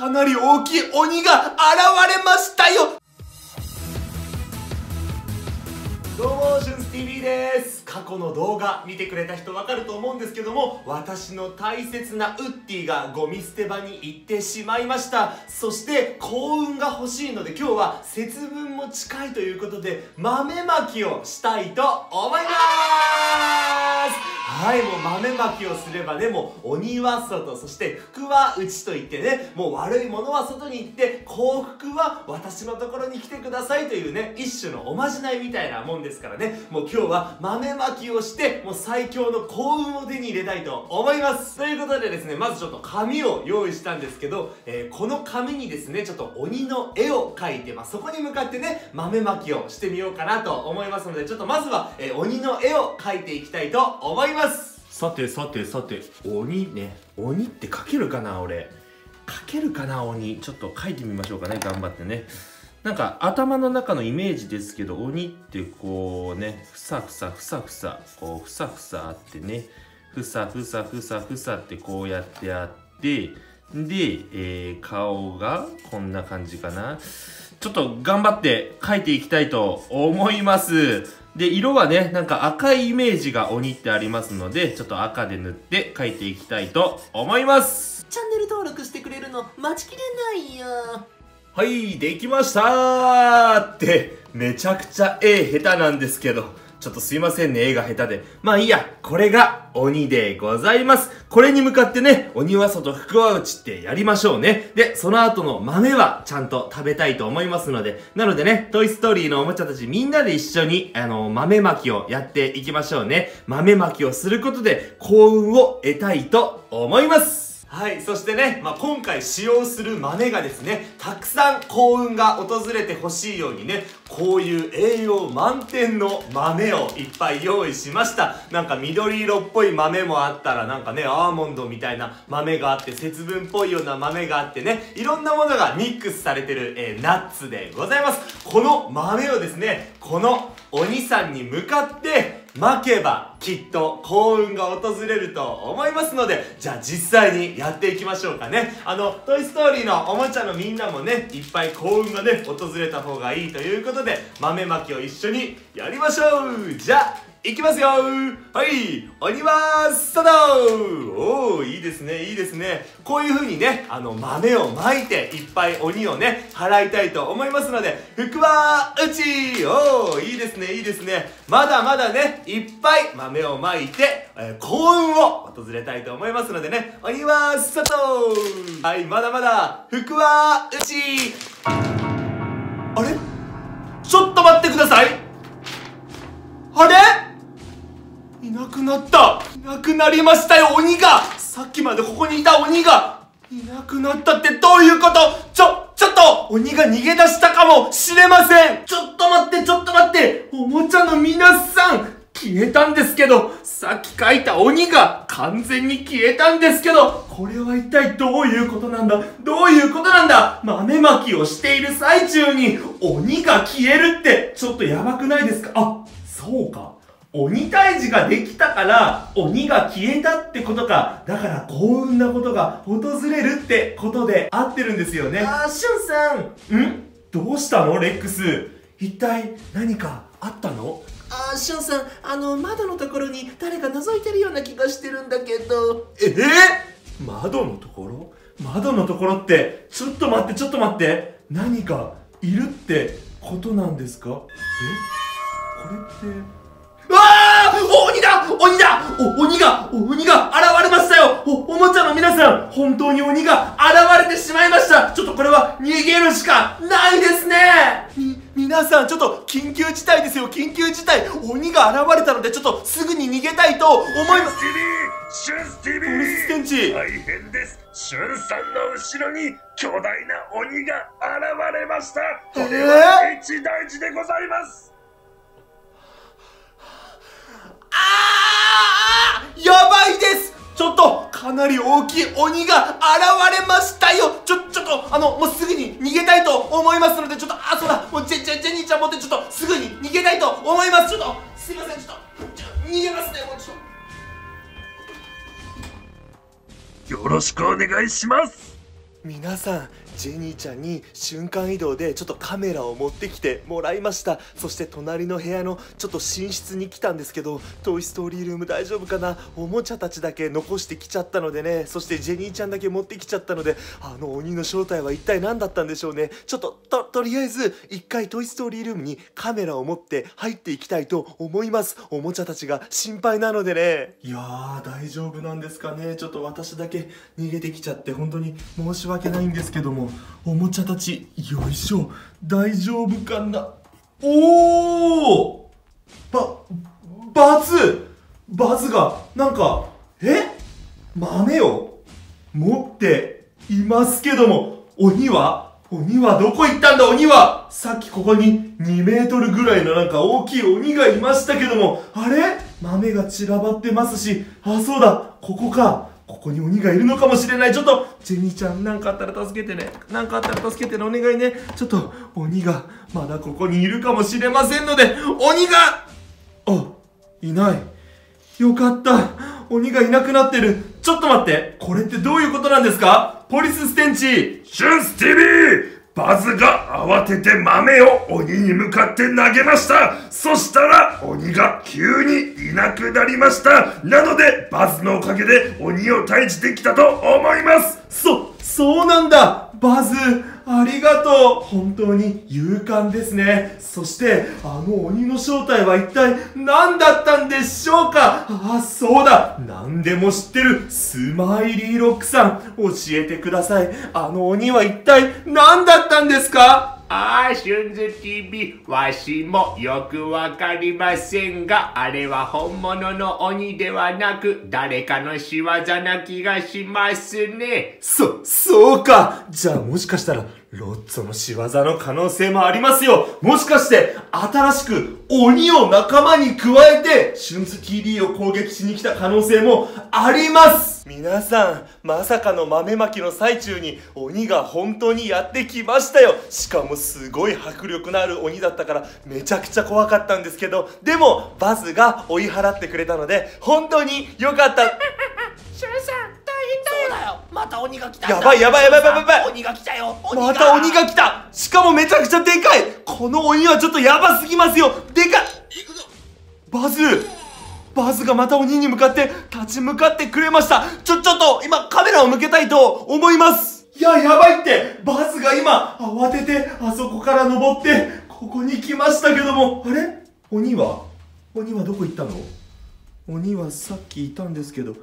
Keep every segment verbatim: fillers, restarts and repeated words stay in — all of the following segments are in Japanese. かなり大きい鬼が現れましたよ。どうも、シュンス ティーブイ です。過去の動画見てくれた人わかると思うんですけども、私の大切なウッディがゴミ捨て場に行ってしまいました。そして幸運が欲しいので、今日は節分も近いということで豆まきをしたいと思います。はい、もう豆まきをすればね、もう鬼は外、そして福は内といってね、もう悪いものは外に行って幸福は私のところに来てくださいというね、一種のおまじないみたいなもんですからね、もう今日は豆まきをしてもう最強の幸運を手に入れたいと思います。ということでですね、まずちょっと紙を用意したんですけど、えー、この紙にですねちょっと鬼の絵を描いて、まあ、そこに向かってね豆まきをしてみようかなと思いますので、ちょっとまずは、えー、鬼の絵を描いていきたいと思います。さてさてさて、鬼ね、鬼って書けるかな、俺書けるかな、鬼ちょっと書いてみましょうかね、頑張ってね。なんか頭の中のイメージですけど、鬼ってこうね、ふさふさふさふさ、こうふさふさあってね、ふさふさふさふさってこうやってあって、で、えー、顔がこんな感じかな。ちょっと頑張って書いていきたいと思います。で、色はね、なんか赤いイメージが鬼ってありますので、ちょっと赤で塗って描いていきたいと思います。チャンネル登録してくれるの待ちきれないよ。はい、できましたーって、めちゃくちゃ絵下手なんですけど、ちょっとすいませんね、絵が下手で。まあいいや、これが鬼でございます。これに向かってね、鬼は外、福は内ってやりましょうね。で、その後の豆はちゃんと食べたいと思いますので、なのでね、トイストーリーのおもちゃたちみんなで一緒に、あの、豆まきをやっていきましょうね。豆まきをすることで幸運を得たいと思います。はい、そしてね、まあ、今回使用する豆がですね、たくさん幸運が訪れてほしいようにね、こういう栄養満点の豆をいっぱい用意しました。なんか緑色っぽい豆もあったら、なんかね、アーモンドみたいな豆があって、節分っぽいような豆があってね、いろんなものがミックスされてる、えー、ナッツでございます。この豆をですね、このお兄さんに向かって、まけばきっと幸運が訪れると思いますので、じゃあ実際にやっていきましょうかね。あの「トイ・ストーリー」のおもちゃのみんなもね、いっぱい幸運がね訪れた方がいいということで、豆まきを一緒にやりましょう。じゃあいきますよー。はい、鬼は外。おー、いいですね、いいですね。こういう風にね、あの豆をまいていっぱい鬼をね払いたいと思いますので、福は内。おー、いいですね、いいですね。まだまだね、いっぱい豆をまいて、えー、幸運を訪れたいと思いますのでね、鬼は外。はい、まだまだ福は内。あれ、ちょっと待ってください。あれ、いなくなった、いなくなりましたよ、鬼が。さっきまでここにいた鬼がいなくなったってどういうこと。ちょちょっと鬼が逃げ出したかもしれません。ちょっと待って、ちょっと待って、おもちゃの皆さん消えたんですけど、さっき描いた鬼が完全に消えたんですけど、これは一体どういうことなんだ、どういうことなんだ。豆まきをしている最中に鬼が消えるってちょっとやばくないですか。あ、そうか、鬼退治ができたから鬼が消えたってことか。だから幸運なことが訪れるってことで合ってるんですよね。あー、シュンさん、んどうしたのレックス、一体何かあったの。あー、シュンさん、あの窓のところに誰か覗いてるような気がしてるんだけど。ええー、窓のところ、窓のところって、ちょっと待って、ちょっと待って、何かいるってことなんですか。え、これって、あー、鬼だ、鬼だ、お鬼が鬼が現れましたよ。 お, おもちゃの皆さん、本当に鬼が現れてしまいました。ちょっとこれは逃げるしかないですね。み皆さん、ちょっと緊急事態ですよ、緊急事態。鬼が現れたので、ちょっとすぐに逃げたいと思います。シュンス ティーブイ、 シュンス ティーブイ、 大変です。シュンさんの後ろに巨大な鬼が現れました。これは一大事でございます。あー、やばいです。ちょっとかなり大きい鬼が現れましたよ。ちょちょっとあのもうすぐに逃げたいと思いますので、ちょっと、あ、そうだ、もうジェジェジェニーちゃん持って、ちょっとすぐに逃げたいと思います。ちょっとすいません、ちょっとちょ逃げますね。もうちょっとよろしくお願いします。皆さん、ジェニーちゃんに瞬間移動でちょっとカメラを持ってきてもらいました。そして隣の部屋のちょっと寝室に来たんですけど、トイストーリールーム大丈夫かな、おもちゃたちだけ残してきちゃったのでね。そしてジェニーちゃんだけ持ってきちゃったので、あの鬼の正体は一体何だったんでしょうね。ちょっと と, とりあえず一回トイストーリールームにカメラを持って入っていきたいと思います。おもちゃたちが心配なのでね。いやー、大丈夫なんですかね。ちょっと私だけ逃げてきちゃって本当に申し訳ないわけないんですけども、おもちゃたち、よいしょ、大丈夫かな。おお、ばバズバズがなんかえ豆を持っていますけども、鬼は鬼はどこ行ったんだ。鬼はさっきここににメートルぐらいのなんか大きい鬼がいましたけども、あれ豆が散らばってますし、あ、そうだ、ここか、ここに鬼がいるのかもしれない。ちょっとジェニーちゃん、何かあったら助けてね、何かあったら助けてね、お願いね。ちょっと鬼がまだここにいるかもしれませんので、鬼があいない、よかった、鬼がいなくなってる。ちょっと待って、これってどういうことなんですか。ポリスステンチシュンス ティーブイ、 バズが慌てて豆を鬼に向かって投げました。そしたら鬼が急にいなくなりました。なのでバズのおかげで鬼を退治できたと思います。そそうなんだ、バズありがとう、本当に勇敢ですね。そしてあの鬼の正体は一体何だったんでしょうか。あ、そうだ、何でも知ってるスマイリーロックさん、教えてください、あの鬼は一体何だったんですか。ああ、シュンズ ティーブイ、 わしもよくわかりませんが、あれは本物の鬼ではなく、誰かの仕業な気がしますね。そ、そうか。じゃあもしかしたら、ロッツォの仕業の可能性もありますよ。もしかして、新しく鬼を仲間に加えて、シュンズ ティーブイ を攻撃しに来た可能性もあります。皆さん、まさかの豆まきの最中に鬼が本当にやってきましたよ。しかもすごい迫力のある鬼だったから、めちゃくちゃ怖かったんですけど、でも、バズが追い払ってくれたので、本当に良かった。シュンさん。そうだよ、また鬼が来たんだ。やばいやばいやばいやばいやばい、鬼が来たよ、鬼がまた鬼が来た。しかもめちゃくちゃでかい。この鬼はちょっとやばすぎますよ。でかい。バズバズがまた鬼に向かって立ち向かってくれました。ちょちょっと今カメラを向けたいと思います。いや、やばいって、バズが今慌ててあそこから登ってここに来ましたけども、あれ鬼は鬼はどこ行ったの。鬼はさっきいたんですけど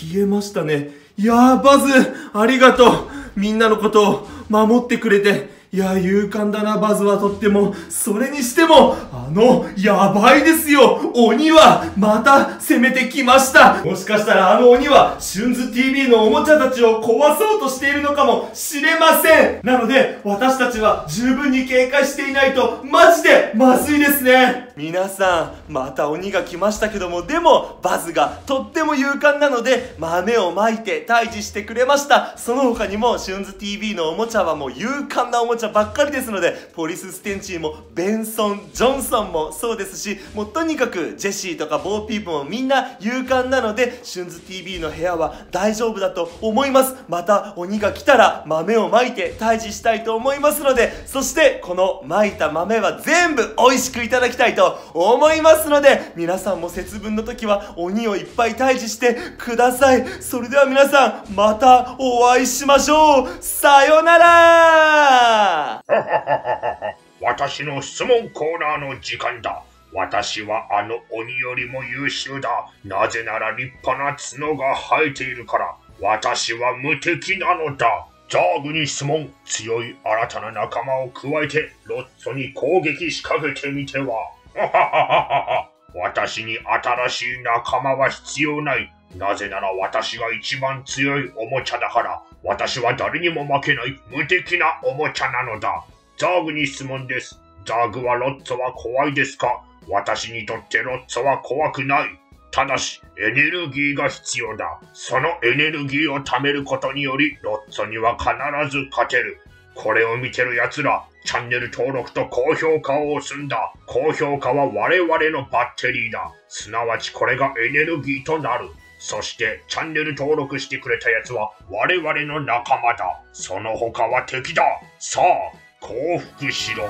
消えましたね。いやー、バズありがとう、みんなのことを守ってくれて。いやー、勇敢だな、バズはとっても。それにしてもあのやばいですよ、鬼はまた攻めてきました。もしかしたらあの鬼はシュンズ ティーブイ のおもちゃたちを壊そうとしているのかもしれません。なので私たちは十分に警戒していないとマジでまずいですね。皆さん、また鬼が来ましたけども、でもバズがとっても勇敢なので豆をまいて退治してくれました。その他にもシュンズ ティーブイ のおもちゃはもう勇敢なおもちゃばっかりですので、ポリスステンチーもベンソン・ジョンソンもそうですし、もうとにかくジェシーとかボーピープもみんな勇敢なので、シュンズ ティーブイ の部屋は大丈夫だと思います。また鬼が来たら豆をまいて退治したいと思いますので、そしてこのまいた豆は全部美味しくいただきたいと思いますので、皆さんも節分の時は鬼をいっぱい退治してください。それでは皆さん、またお会いしましょう。さよなら。私の質問コーナーの時間だ。私はあの鬼よりも優秀だ。なぜなら立派な角が生えているから。私は無敵なのだ。ザーグに質問。強い新たな仲間を加えてロッツォに攻撃仕掛けてみては。私に新しい仲間は必要ない。なぜなら私が一番強いおもちゃだから。私は誰にも負けない無敵なおもちゃなのだ。ザーグに質問です。ザーグはロッツォは怖いですか？私にとってロッツォは怖くない。ただし、エネルギーが必要だ。そのエネルギーを貯めることにより、ロッツォには必ず勝てる。これを見てる奴ら、チャンネル登録と高評価を押すんだ。高評価は我々のバッテリーだ。すなわちこれがエネルギーとなる。そしてチャンネル登録してくれたやつは我々の仲間だ。その他は敵だ。さあ降伏しろ。